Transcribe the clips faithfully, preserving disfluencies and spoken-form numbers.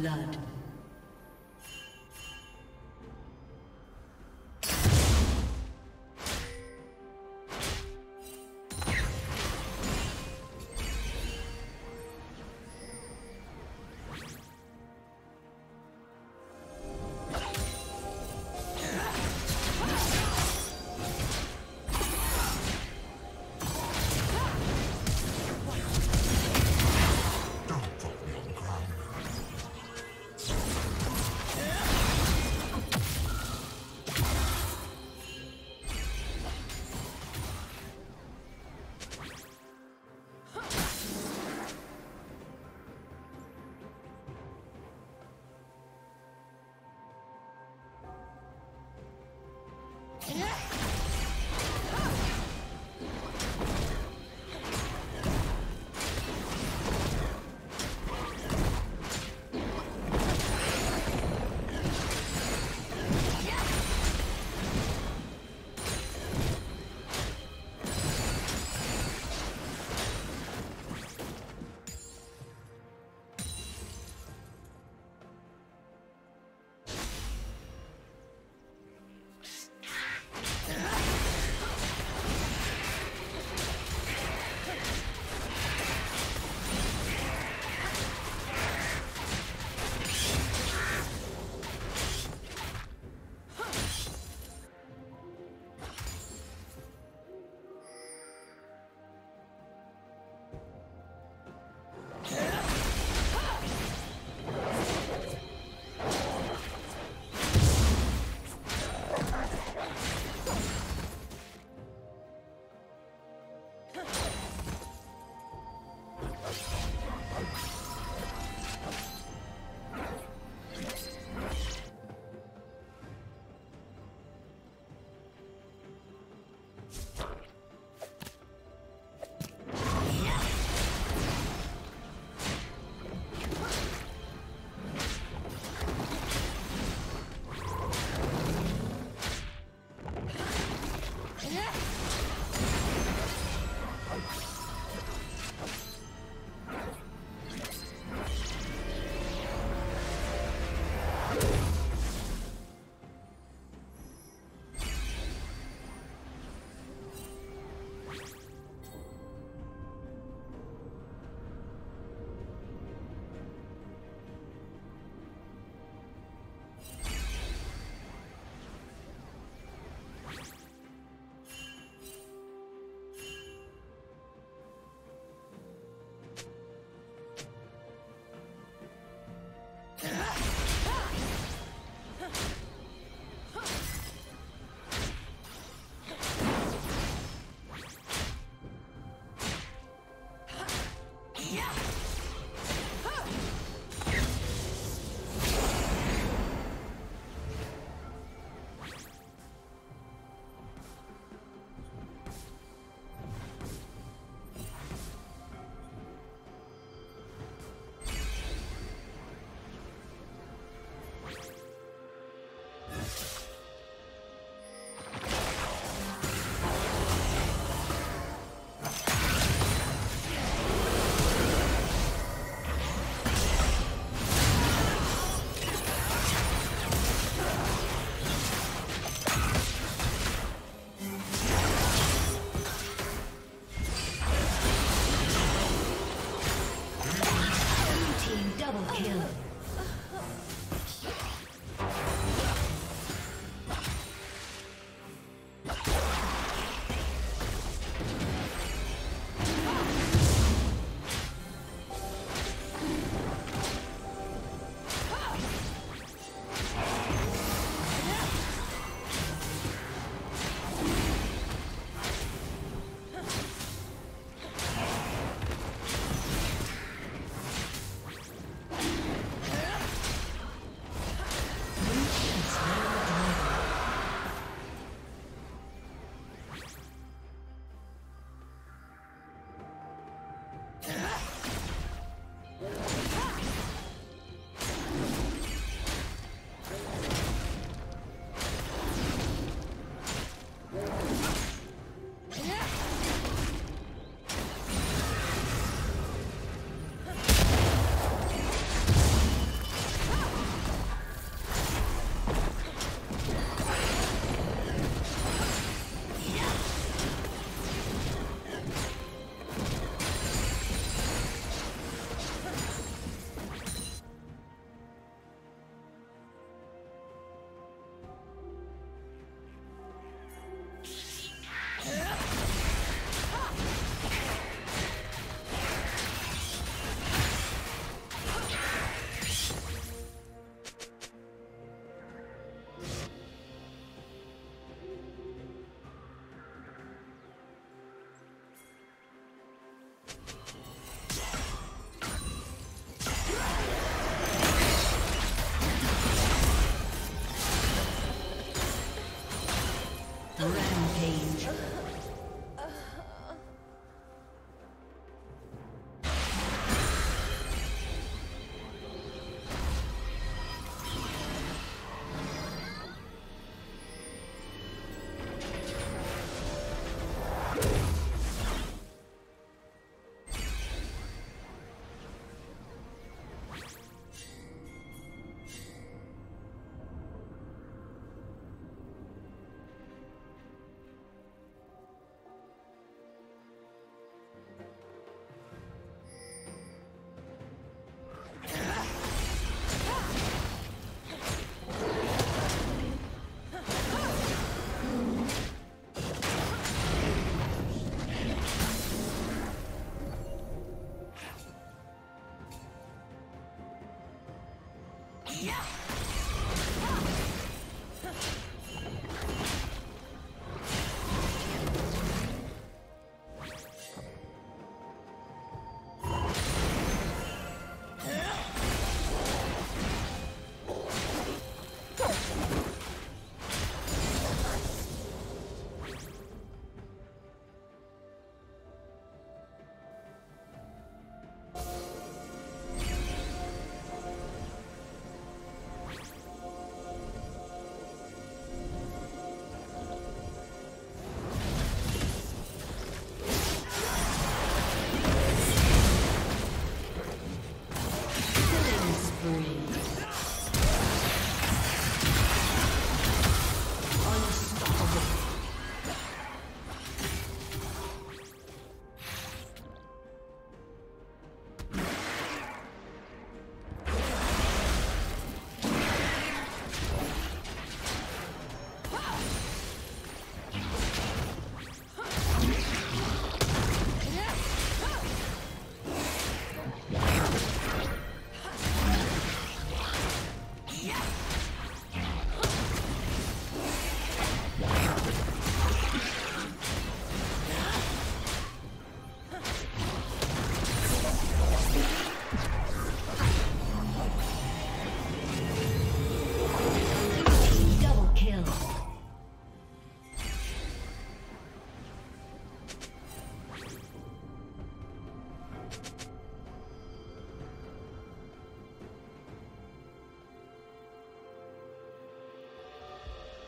blood.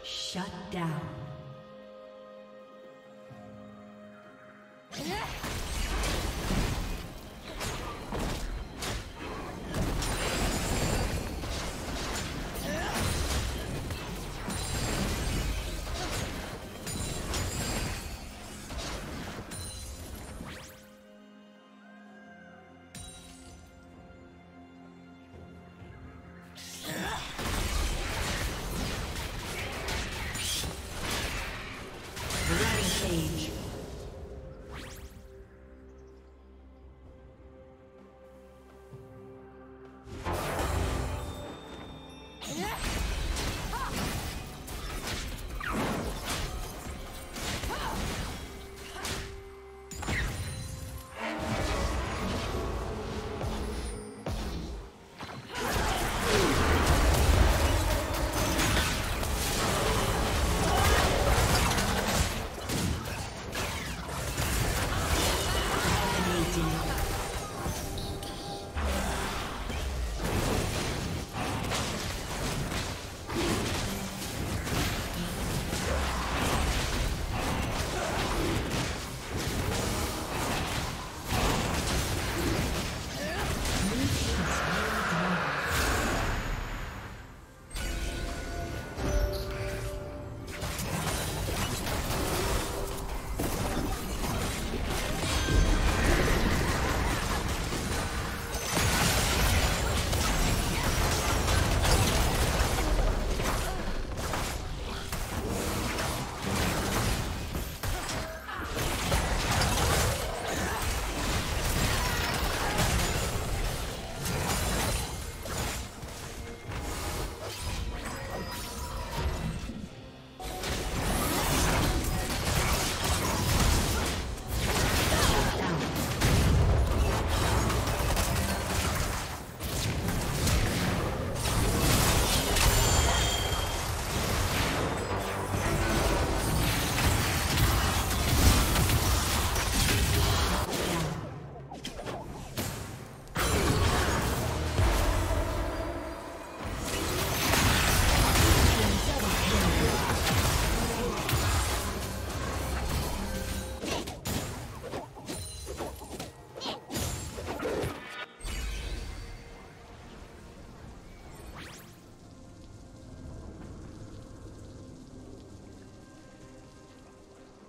Shut down.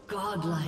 Godlike.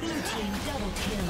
Legendary. Blue team double kill.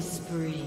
Spree. Yeah.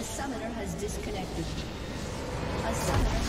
A summoner has disconnected. A summoner